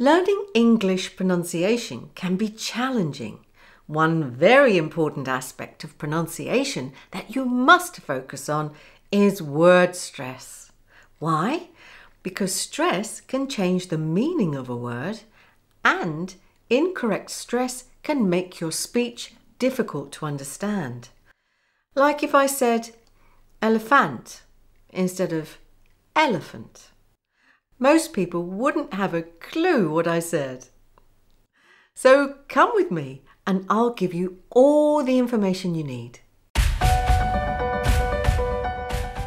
Learning English pronunciation can be challenging. One very important aspect of pronunciation that you must focus on is word stress. Why? Because stress can change the meaning of a word, and incorrect stress can make your speech difficult to understand. Like if I said elephant instead of elephant. Most people wouldn't have a clue what I said. So come with me and I'll give you all the information you need.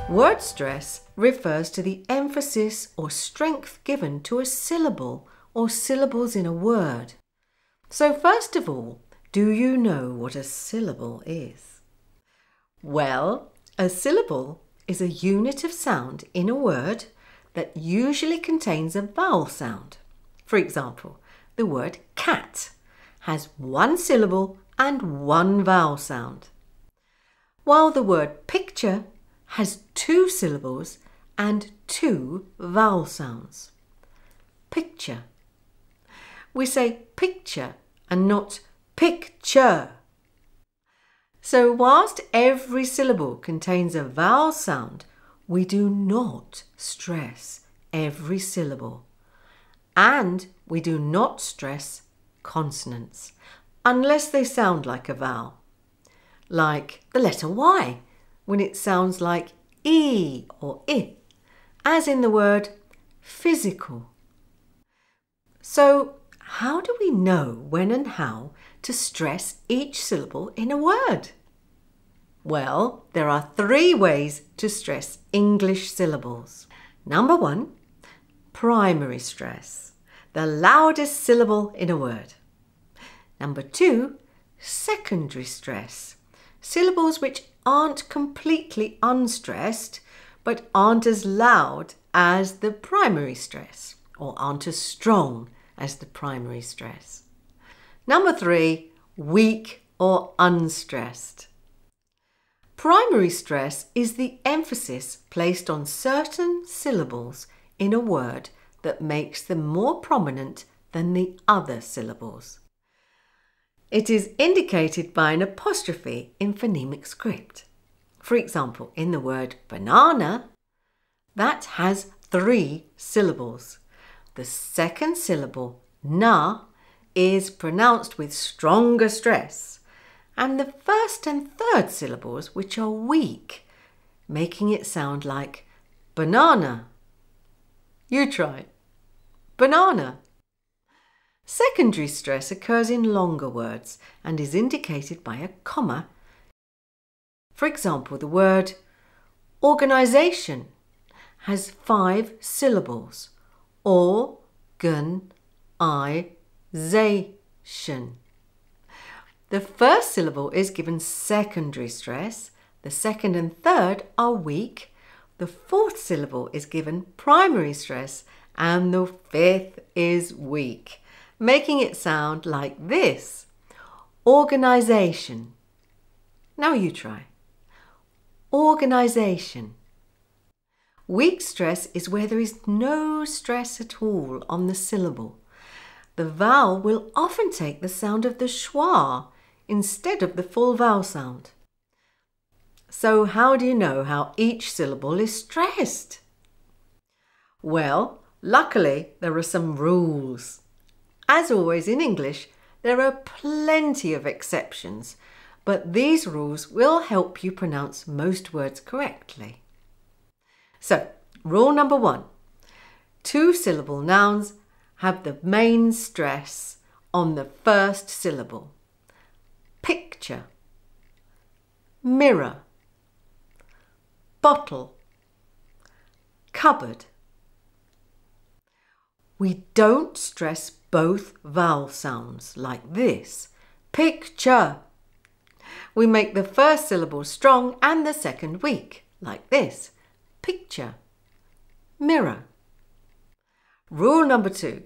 Word stress refers to the emphasis or strength given to a syllable or syllables in a word. So first of all, do you know what a syllable is? Well, a syllable is a unit of sound in a word that usually contains a vowel sound. For example, the word cat has one syllable and one vowel sound, while the word picture has two syllables and two vowel sounds. Picture. We say picture and not picture. So whilst every syllable contains a vowel sound, we do not stress every syllable, and we do not stress consonants unless they sound like a vowel, like the letter Y when it sounds like E or I, as in the word physical. So how do we know when and how to stress each syllable in a word? Well, there are three ways to stress English syllables. Number one, primary stress, the loudest syllable in a word. Number two, secondary stress, syllables which aren't completely unstressed but aren't as loud as the primary stress or aren't as strong as the primary stress. Number three, weak or unstressed. Primary stress is the emphasis placed on certain syllables in a word that makes them more prominent than the other syllables. It is indicated by an apostrophe in phonemic script. For example, in the word banana, that has three syllables. The second syllable, na, is pronounced with stronger stress, and the first and third syllables, which are weak, making it sound like banana. You try. Banana. Secondary stress occurs in longer words and is indicated by a comma. For example, the word organisation has five syllables. Organisation. The first syllable is given secondary stress, the second and third are weak, the fourth syllable is given primary stress, and the fifth is weak, making it sound like this. Organisation. Now you try. Organisation. Weak stress is where there is no stress at all on the syllable. The vowel will often take the sound of the schwa instead of the full vowel sound. So how do you know how each syllable is stressed? Well, luckily there are some rules. As always in English, there are plenty of exceptions, but these rules will help you pronounce most words correctly. So, rule number one, two-syllable nouns have the main stress on the first syllable. Picture, mirror, bottle, cupboard. We don't stress both vowel sounds like this. Picture. We make the first syllable strong and the second weak, like this. Picture, mirror. Rule number two,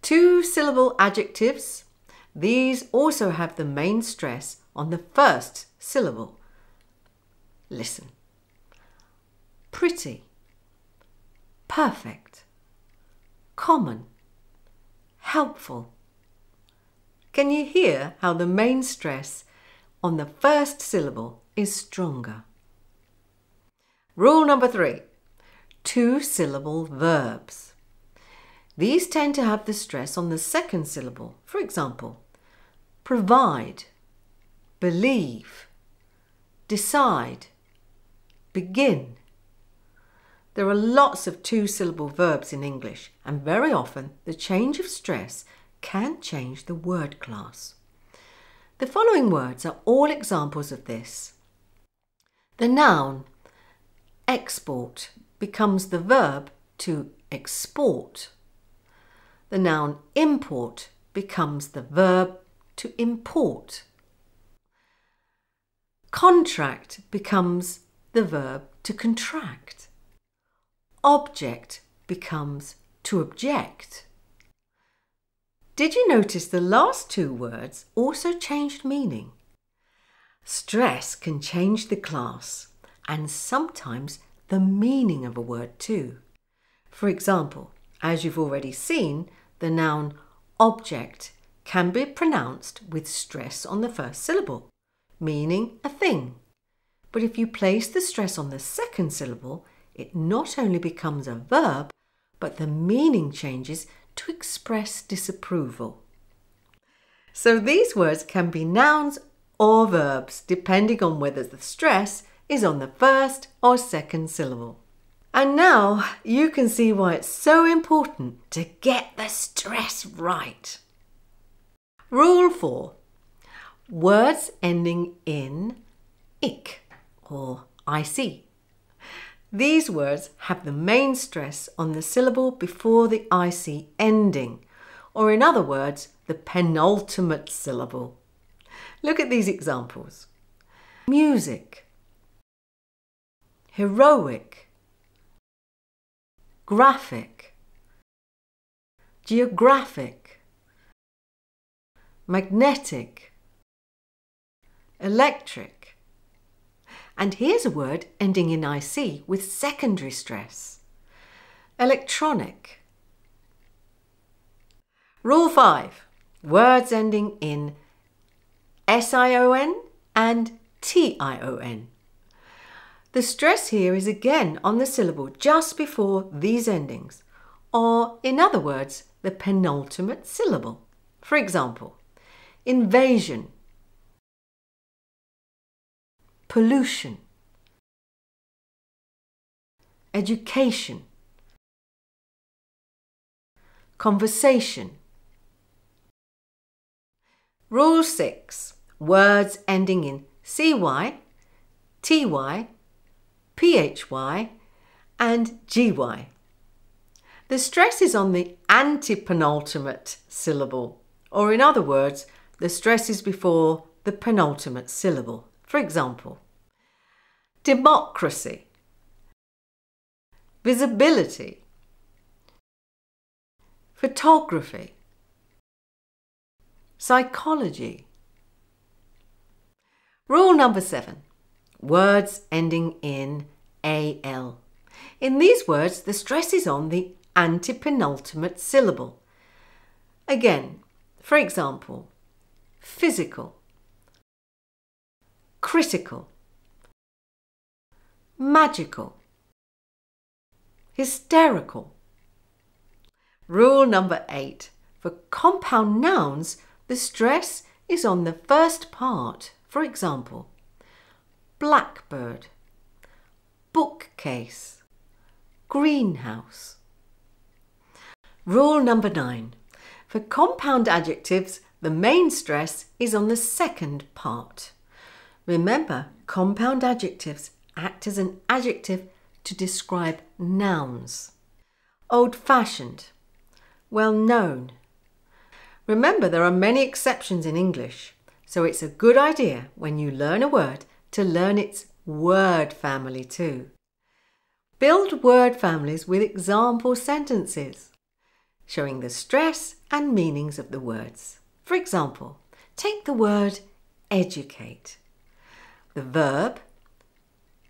two-syllable adjectives. These also have the main stress on the first syllable. Listen. Pretty, perfect, common, helpful. Can you hear how the main stress on the first syllable is stronger? Rule number 3. Two-syllable verbs. These tend to have the stress on the second syllable. For example, provide, believe, decide, begin. There are lots of two-syllable verbs in English, and very often the change of stress can change the word class. The following words are all examples of this. The noun export becomes the verb to export. The noun import becomes the verb to import. Contract becomes the verb to contract. Object becomes to object. Did you notice the last two words also changed meaning? Stress can change the class and sometimes the meaning of a word too. For example, as you've already seen, the noun object can be pronounced with stress on the first syllable, meaning a thing. But if you place the stress on the second syllable, it not only becomes a verb, but the meaning changes to express disapproval. So these words can be nouns or verbs, depending on whether the stress is on the first or second syllable. And now you can see why it's so important to get the stress right. Rule 4. Words ending in ic or ic. These words have the main stress on the syllable before the ic ending, or in other words, the penultimate syllable. Look at these examples. Music, heroic, graphic, geographic, magnetic, electric. And here's a word ending in IC with secondary stress. Electronic. Rule 5. Words ending in SION and TION. The stress here is again on the syllable just before these endings, or in other words, the penultimate syllable. For example, invasion, pollution, education, conversation. Rule 6. Words ending in CY, TY, PHY and GY. The stress is on the antepenultimate syllable, or in other words, the stress is before the penultimate syllable. For example, democracy, visibility, photography, psychology. Rule number 7. Words ending in AL. In these words, the stress is on the antepenultimate syllable. Again, for example, physical, critical, magical, hysterical. Rule number 8. For compound nouns, the stress is on the first part. For example, blackbird, bookcase, greenhouse. Rule number 9. For compound adjectives, the main stress is on the second part. Remember, compound adjectives act as an adjective to describe nouns. Old-fashioned, well-known. Remember, there are many exceptions in English, so it's a good idea when you learn a word to learn its word family too. Build word families with example sentences, showing the stress and meanings of the words. For example, take the word educate. The verb,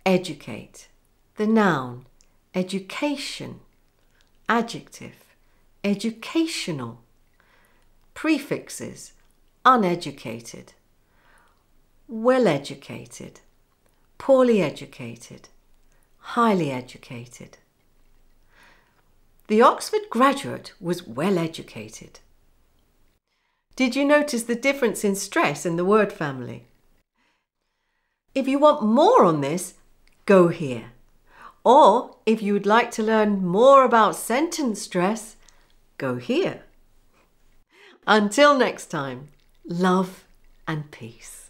educate. The noun, education. Adjective, educational. Prefixes: uneducated, well-educated, poorly educated, highly educated. The Oxford graduate was well-educated. Did you notice the difference in stress in the word family? If you want more on this, go here. Or if you would like to learn more about sentence stress, go here. Until next time, love and peace.